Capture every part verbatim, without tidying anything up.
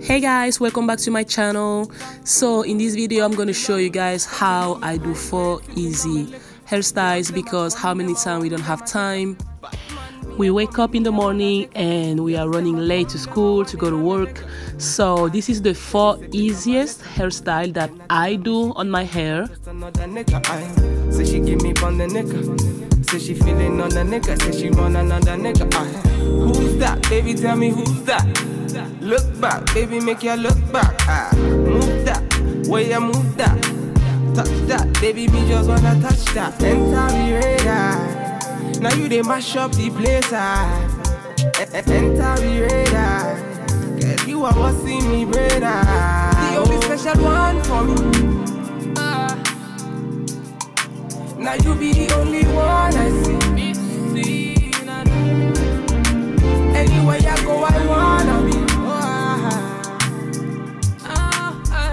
Hey guys, welcome back to my channel. So in this video I'm going to show you guys how I do four easy hairstyles, because how many times we don't have time. We wake up in the morning and we are running late to school, to go to work. So this is the four easiest hairstyle that I do on my hair. Say she feeling on the nigga, say she run another nigga. Uh, who's that? Baby, tell me who's that? Look back, baby, make ya look back. Uh, move that, way ya move that. Touch that, baby, me just wanna touch that. Enter the radar. Now you they mash up the place. Uh. Enter the radar. Cause you are what's in me, brother. Uh. The only special one for me. Uh. Now you be the only one I see. Anywhere I go, I wanna be.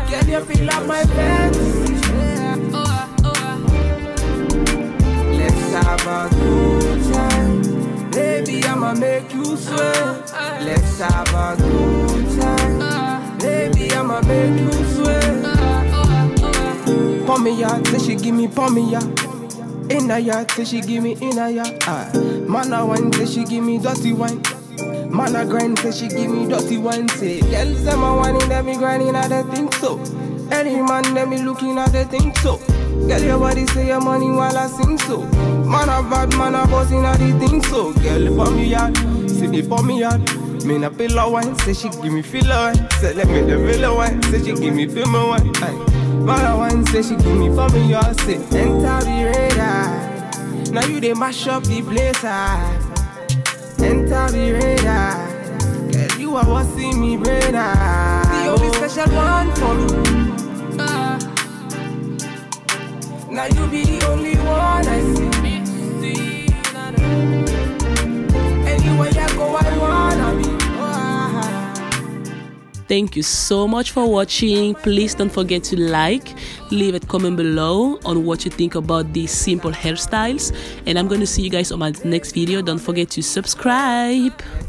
Can you feel like my fantasy? Let's have a good time. Baby, I'ma make you sweat. Let's have a good time. Baby, I'ma make you sweat. Pump me out, say she give me, pump me out. In a yard, say she give me in a yard. Ah. Man a wine, say she give me dirty wine. Man a grind, say she give me dirty wine. Say, girls them a whining, they be grinding at the thing so. Any man they be looking at the thing so. Girl your body say your money while I sing so. Man a bad, man a buzzing at the thing so. Girl for me yard, say me for me yard. Me na pillow wine, say she give me filler wine. Say let me the pillow wine, say she give me female wine. Aye. Mother one say she give me for me, y'all say enter the radar. Now you they mash up the place. Enter the radar. Girl, you are what's in me, brother. The only special one for me. Uh, now you be the only one I see. Anywhere I go, I wanna be. Thank you so much for watching. Please don't forget to like, leave a comment below on what you think about these simple hairstyles. And I'm going to see you guys on my next video. Don't forget to subscribe.